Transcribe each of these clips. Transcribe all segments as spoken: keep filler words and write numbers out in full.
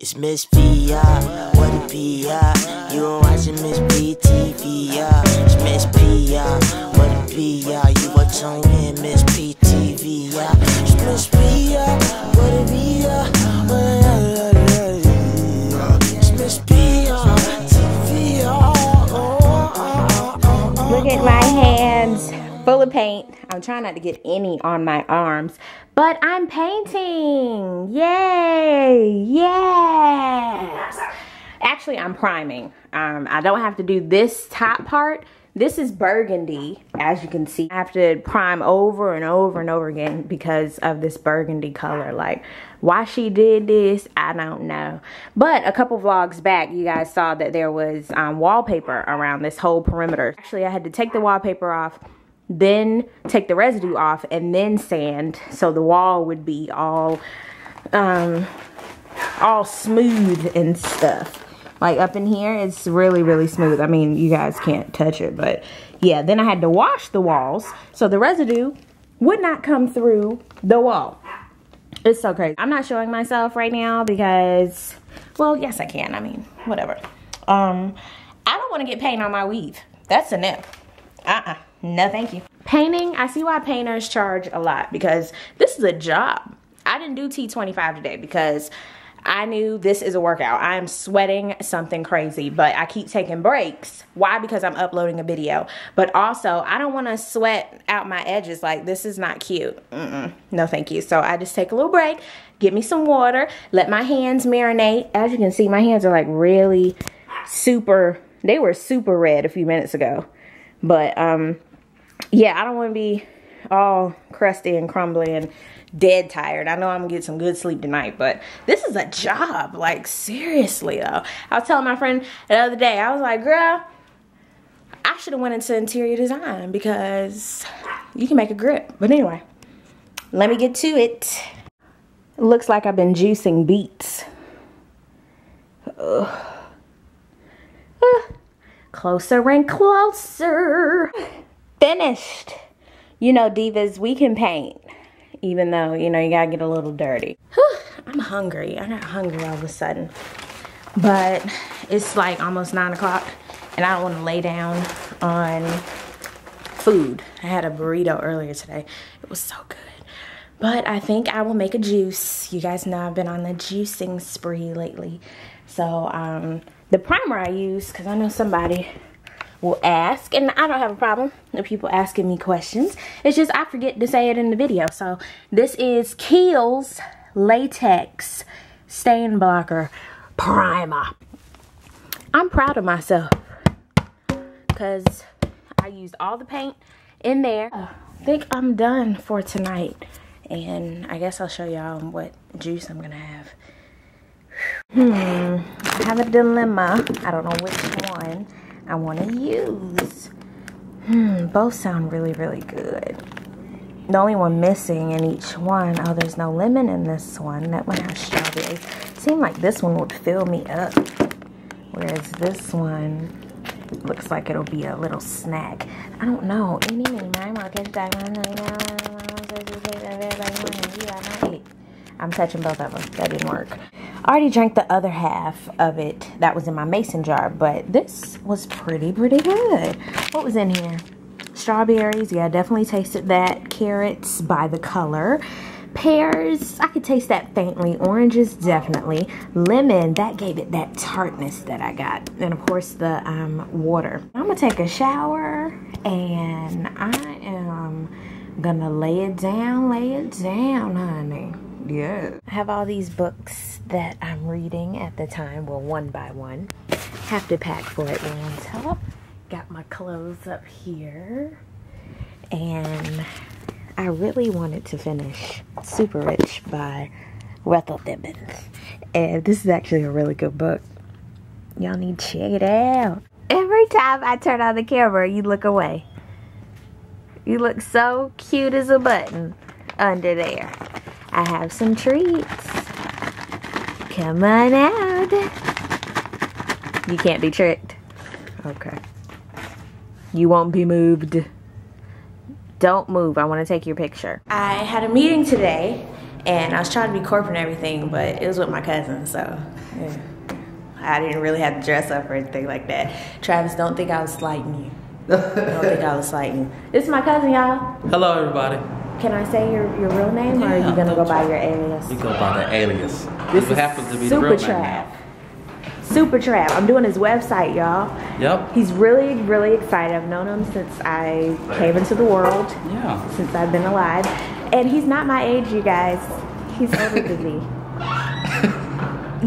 It's Miss B I, what a B I. You're watching Miss B T V I. It's Miss B I, what a B I. You are tuned in Miss B T V I. It's Miss B I, what a B I. It's Miss B I T V I. Look at my hands, full of paint. I'm trying not to get any on my arms, but I'm painting. Yay! Yes! Actually, I'm priming. Um, I don't have to do this top part. This is burgundy, as you can see. I have to prime over and over and over again because of this burgundy color. Like, why she did this, I don't know. But a couple vlogs back, you guys saw that there was um, wallpaper around this whole perimeter. Actually, I had to take the wallpaper off, then take the residue off, and then sand, so the wall would be all um all smooth and stuff. Like up in here, it's really really smooth. I mean, you guys can't touch it, but yeah. Then I had to wash the walls so the residue would not come through the wall. It's so crazy. I'm not showing myself right now because, well, yes I can. I mean, whatever. um I don't want to get paint on my weave. That's a no. uh-uh No, thank you. Painting, I see why painters charge a lot, because this is a job. I didn't do T twenty-five today because I knew this is a workout. I'm sweating something crazy, but I keep taking breaks. Why? Because I'm uploading a video. But also, I don't want to sweat out my edges. Like, this is not cute. Mm-mm. No, thank you. So I just take a little break, get me some water, let my hands marinate. As you can see, my hands are like really super, they were super red a few minutes ago. But, um... yeah, I don't want to be all crusty and crumbly and dead tired. I know I'm going to get some good sleep tonight, but this is a job. Like, seriously, though. I was telling my friend the other day, I was like, girl, I should have went into interior design because you can make a grip. But anyway, let me get to it. It looks like I've been juicing beets. Ugh. Ugh. Closer and closer. Finished. You know, divas, we can paint, even though, you know, you gotta get a little dirty. Whew, I'm hungry. I'm not hungry all of a sudden, but it's like almost nine o'clock and I don't want to lay down on food. I had a burrito earlier today. It was so good, but I think I will make a juice. You guys know I've been on the juicing spree lately. So um, the primer I use, because I know somebody will ask, and I don't have a problem with people asking me questions. It's just I forget to say it in the video. So this is Kiehl's Latex Stain Blocker Primer. I'm proud of myself because I used all the paint in there. I think I'm done for tonight, and I guess I'll show y'all what juice I'm gonna have. Hmm, I have a dilemma. I don't know which one I want to use. Hmm, both sound really, really good. The only one missing in each one, oh, there's no lemon in this one. That one has strawberry. Seemed like this one would fill me up, whereas this one looks like it'll be a little snack. I don't know. I'm touching both of them. That didn't work. I already drank the other half of it that was in my mason jar, but this was pretty, pretty good. What was in here? Strawberries. Yeah, I definitely tasted that. Carrots by the color. Pears. I could taste that faintly. Oranges, definitely. Lemon. That gave it that tartness that I got. And, of course, the um, water. I'm going to take a shower, and I am going to lay it down, lay it down, honey. Yeah. I have all these books that I'm reading at the time, well, one by one. Have to pack for Atlanta. Got my clothes up here. And I really wanted to finish Super Rich by Rethel Dimmons. And this is actually a really good book. Y'all need to check it out. Every time I turn on the camera, you look away. You look so cute as a button under there. I have some treats. Come on out. You can't be tricked. Okay. You won't be moved. Don't move. I want to take your picture. I had a meeting today, And I was trying to be corporate and everything, but it was with my cousin, so yeah. I didn't really have to dress up or anything like that. Travis, don't think I was slighting you. Don't think I was slighting. This is my cousin, y'all. Hello, everybody. Can I say your, your real name, yeah, or are you gonna go by your alias? You go by the alias. This is happens to be Supa Trav. Supa Trav. I'm doing his website, y'all. Yep. He's really, really excited. I've known him since I came into the world. Yeah. Since I've been alive, and he's not my age, you guys. He's older than me.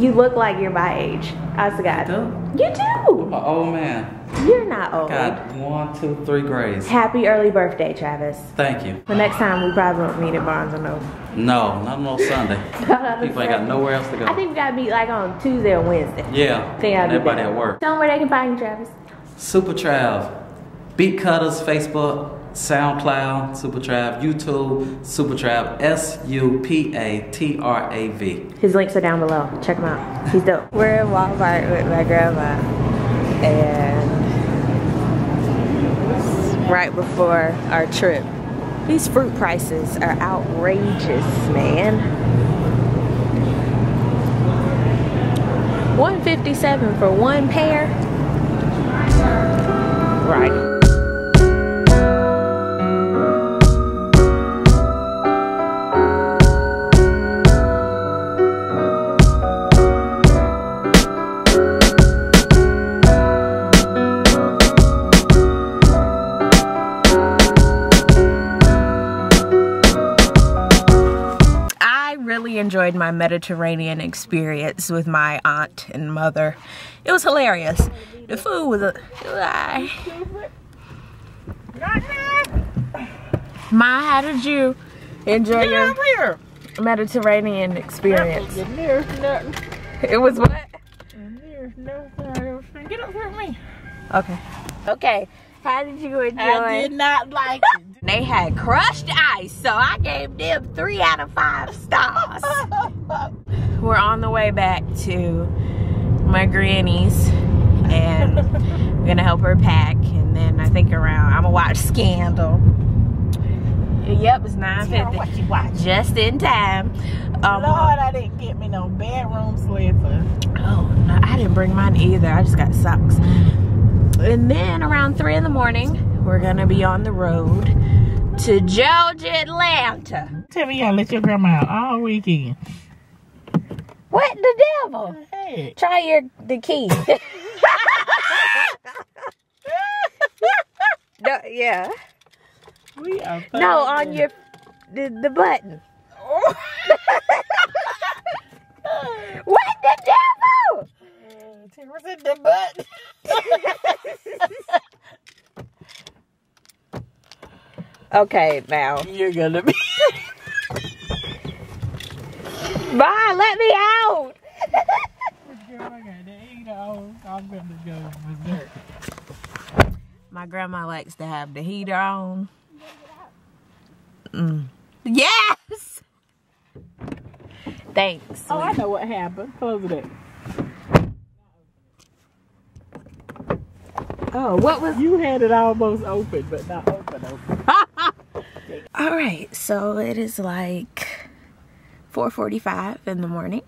You look like you're my age. I forgot. You do. You do. I'm an old man. You're not old. Got one, two, three grades. Happy early birthday, Travis. Thank you. The next time we probably won't meet at Barnes and Noble. No, not on Sunday. Not on People Sunday. Ain't got nowhere else to go. I think we gotta meet like on Tuesday or Wednesday. Yeah. Think I'll everybody at work. Tell them where they can find you, Travis. Supa Trav, Beat Cutters, Facebook, SoundCloud, Supa Trav, YouTube, Supa Trav, S U P A T R A V. His links are down below. Check them out. He's dope. We're in Walmart with my grandma, and right before our trip. These fruit prices are outrageous, man. one fifty-seven for one pear. Right. Enjoyed my Mediterranean experience with my aunt and mother. It was hilarious. The food was a lie. Ma, how did you enjoy your Mediterranean experience? It was what? Get up here with me. Okay. Okay. How did you enjoy? I did not like it. They had crushed ice, so I gave them three out of five stars. We're on the way back to my granny's, and I'm gonna help her pack, and then I think around, I'm gonna watch Scandal. Yep, it's nine fifty. What you watch? Just in time. Um, Lord, I didn't get me no bedroom slipper. Oh, no, I didn't bring mine either. I just got socks. And then around three in the morning, we're gonna be on the road to Georgia, Atlanta. Tell me y'all let your grandma out all weekend. What the devil? Hey. Try your the key. No, yeah. We are no on your the, the button. Oh. What the devil? Was it the butt? Okay, now you're gonna be. Ma, let me out. I'm gonna go berserk. My grandma likes to have the heater on. Mm. Yes. Thanks. Oh, I know what happened. Close it up. Oh, what was... You had it almost open, but not open, open. All right, so it is like four forty-five in the morning.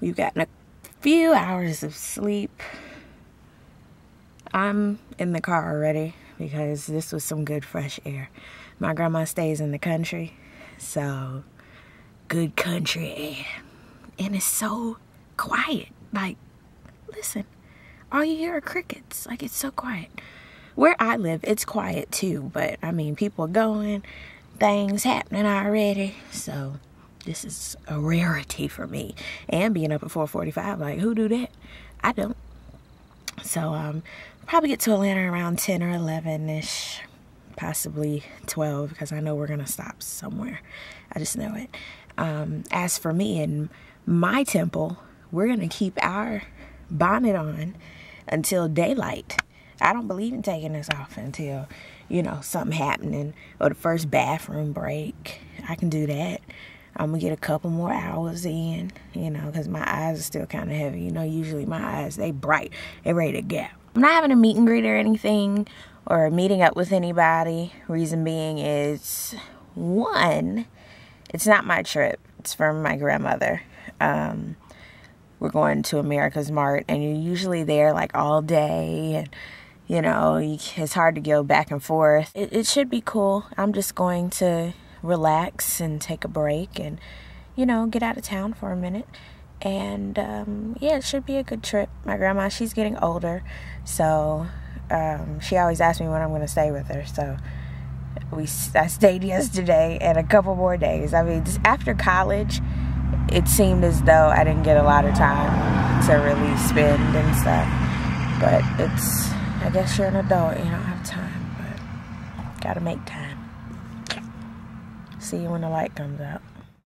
We've gotten a few hours of sleep. I'm in the car already because this was some good fresh air. My grandma stays in the country, so good country air. And it's so quiet. Like, listen. All you hear are crickets. Like, it's so quiet. Where I live, it's quiet too, but I mean, people are going, things happening already. So this is a rarity for me. And being up at four forty-five, like, who do that? I don't. So um, probably get to Atlanta around ten or eleven-ish, possibly twelve, because I know we're gonna stop somewhere. I just know it. Um, as for me and my temple, we're gonna keep our bonnet on until daylight. I don't believe in taking this off until, you know, something happening or the first bathroom break. I can do that. I'm gonna get a couple more hours in, you know, because my eyes are still kind of heavy. You know, usually my eyes, they bright, they ready to go. I'm not having a meet and greet or anything or meeting up with anybody. Reason being is, one, it's not my trip. it's from my grandmother. Um, we're going to America's Mart, and you're usually there like all day, and you know, it's hard to go back and forth. It, it should be cool. I'm just going to relax and take a break and, you know, get out of town for a minute. And, um, yeah, it should be a good trip. My grandma, she's getting older, so um, she always asks me when I'm going to stay with her. So we I stayed yesterday and a couple more days. I mean, just after college, it seemed as though I didn't get a lot of time to really spend and stuff. But it's... I guess you're an adult, you don't have time, but gotta make time. See you when the light comes out.